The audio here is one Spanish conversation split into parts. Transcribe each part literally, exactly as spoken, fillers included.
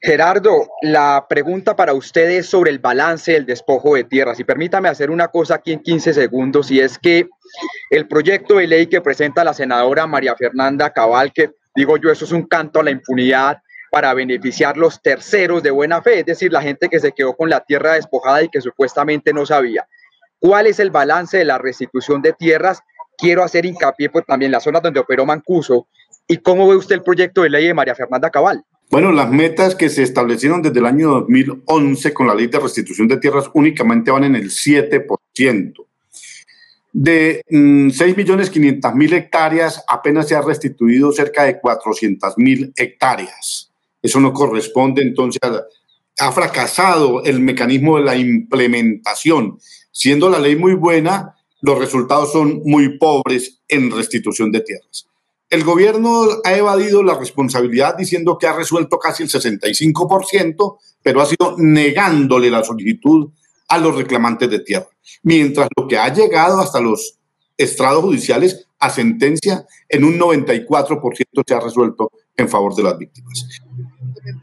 Gerardo, la pregunta para usted es sobre el balance del despojo de tierras. Y permítame hacer una cosa aquí en quince segundos, y es que el proyecto de ley que presenta la senadora María Fernanda Cabal, que digo yo, eso es un canto a la impunidad para beneficiar los terceros de buena fe, es decir, la gente que se quedó con la tierra despojada y que supuestamente no sabía. ¿Cuál es el balance de la restitución de tierras? Quiero hacer hincapié por también las zonas donde operó Mancuso. ¿Y cómo ve usted el proyecto de ley de María Fernanda Cabal? Bueno, las metas que se establecieron desde el año dos mil once con la ley de restitución de tierras únicamente van en el siete por ciento. De mmm, seis millones quinientas mil hectáreas, apenas se ha restituido cerca de cuatrocientas mil hectáreas. Eso no corresponde, entonces, ha fracasado el mecanismo de la implementación. Siendo la ley muy buena, los resultados son muy pobres en restitución de tierras. El gobierno ha evadido la responsabilidad diciendo que ha resuelto casi el sesenta y cinco por ciento, pero ha sido negándole la solicitud a los reclamantes de tierra. Mientras lo que ha llegado hasta los estrados judiciales a sentencia, en un noventa y cuatro por ciento se ha resuelto en favor de las víctimas.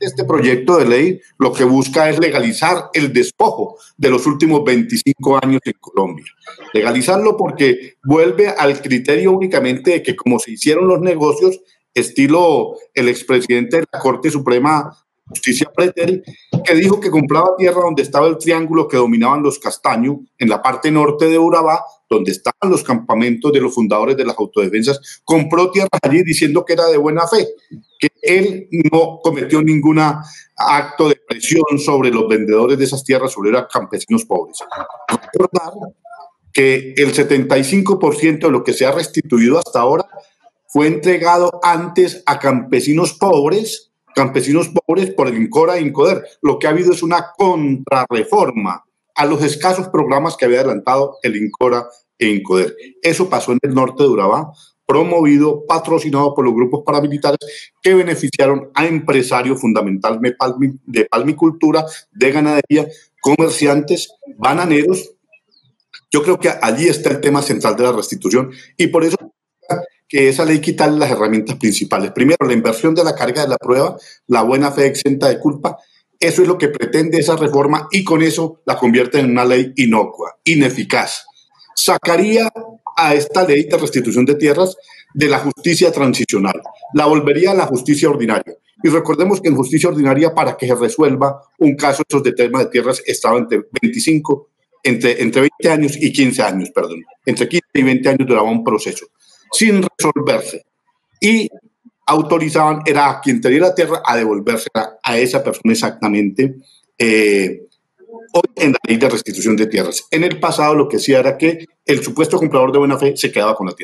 Este proyecto de ley lo que busca es legalizar el despojo de los últimos veinticinco años en Colombia. Legalizarlo porque vuelve al criterio únicamente de que como se hicieron los negocios, estilo el expresidente de la Corte Suprema de Justicia, Preté, que dijo que compraba tierra donde estaba el triángulo que dominaban los castaños, en la parte norte de Urabá, donde estaban los campamentos de los fundadores de las autodefensas, compró tierras allí diciendo que era de buena fe, que él no cometió ningún acto de presión sobre los vendedores de esas tierras, sobre los campesinos pobres. Recordar que el setenta y cinco por ciento de lo que se ha restituido hasta ahora fue entregado antes a campesinos pobres, campesinos pobres por el INCORA e INCODER. Lo que ha habido es una contrarreforma a los escasos programas que había adelantado el INCORA e INCODER. Eso pasó en el norte de Urabá, promovido, patrocinado por los grupos paramilitares que beneficiaron a empresarios fundamentalmente de palmicultura, de ganadería, comerciantes, bananeros. Yo creo que allí está el tema central de la restitución, y por eso que esa ley quita las herramientas principales. Primero, la inversión de la carga de la prueba, la buena fe exenta de culpa. Eso es lo que pretende esa reforma, y con eso la convierte en una ley inocua, ineficaz. Sacaría a esta ley de restitución de tierras de la justicia transicional, la volvería a la justicia ordinaria. Y recordemos que en justicia ordinaria, para que se resuelva un caso esos de temas de tierras, estaba entre veinticinco, entre, entre veinte años y quince años, perdón. Entre quince y veinte años duraba un proceso sin resolverse. Y autorizaban, era a quien tenía la tierra a devolvérsela a esa persona exactamente eh, hoy en la ley de restitución de tierras. En el pasado lo que hacía era que el supuesto comprador de buena fe se quedaba con la tierra.